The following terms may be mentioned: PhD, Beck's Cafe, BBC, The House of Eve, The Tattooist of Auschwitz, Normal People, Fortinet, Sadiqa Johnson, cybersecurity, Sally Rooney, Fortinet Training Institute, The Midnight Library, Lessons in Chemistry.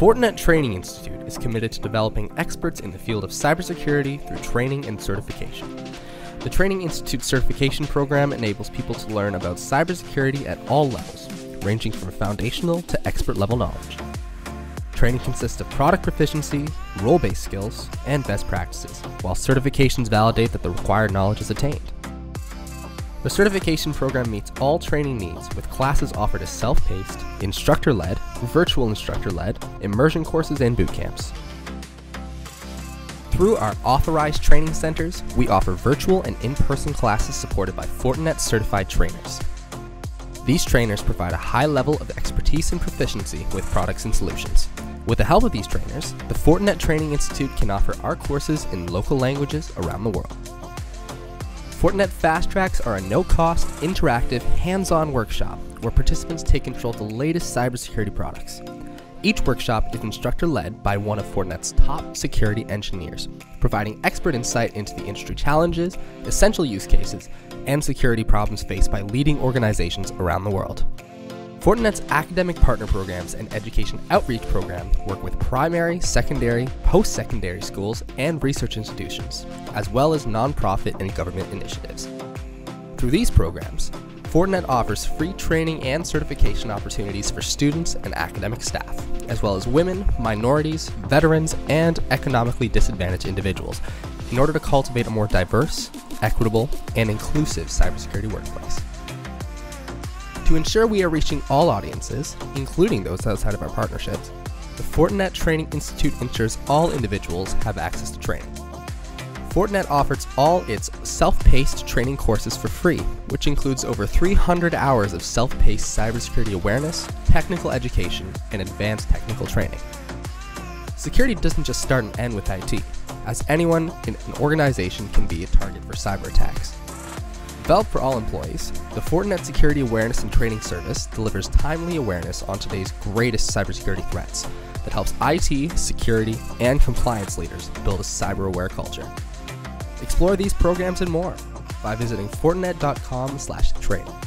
Fortinet Training Institute is committed to developing experts in the field of cybersecurity through training and certification. The Training Institute certification program enables people to learn about cybersecurity at all levels, ranging from foundational to expert-level knowledge. Training consists of product proficiency, role-based skills, and best practices, while certifications validate that the required knowledge is attained. The certification program meets all training needs, with classes offered as self-paced, instructor-led, virtual instructor-led, immersion courses, and boot camps. Through our authorized training centers, we offer virtual and in-person classes supported by Fortinet-certified trainers. These trainers provide a high level of expertise and proficiency with products and solutions. With the help of these trainers, the Fortinet Training Institute can offer our courses in local languages around the world. Fortinet Fast Tracks are a no-cost, interactive, hands-on workshop where participants take control of the latest cybersecurity products. Each workshop is instructor-led by one of Fortinet's top security engineers, providing expert insight into the industry challenges, essential use cases, and security problems faced by leading organizations around the world. Fortinet's academic partner programs and education outreach program work with primary, secondary, post-secondary schools, and research institutions, as well as nonprofit and government initiatives. Through these programs, Fortinet offers free training and certification opportunities for students and academic staff, as well as women, minorities, veterans, and economically disadvantaged individuals, in order to cultivate a more diverse, equitable, and inclusive cybersecurity workplace. To ensure we are reaching all audiences, including those outside of our partnerships, the Fortinet Training Institute ensures all individuals have access to training. Fortinet offers all its self-paced training courses for free, which includes over 300 hours of self-paced cybersecurity awareness, technical education, and advanced technical training. Security doesn't just start and end with IT, as anyone in an organization can be a target for cyber attacks. Developed for all employees, the Fortinet Security Awareness and Training Service delivers timely awareness on today's greatest cybersecurity threats that helps IT, security, and compliance leaders build a cyber-aware culture. Explore these programs and more by visiting fortinet.com/training.